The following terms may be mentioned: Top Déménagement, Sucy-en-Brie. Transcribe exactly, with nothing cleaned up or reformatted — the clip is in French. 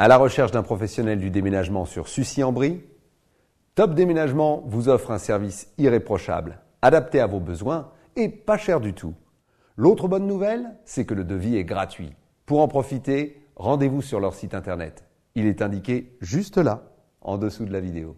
À la recherche d'un professionnel du déménagement sur Sucy-en-Brie, Top Déménagement vous offre un service irréprochable, adapté à vos besoins et pas cher du tout. L'autre bonne nouvelle, c'est que le devis est gratuit. Pour en profiter, rendez-vous sur leur site internet. Il est indiqué juste là, en dessous de la vidéo.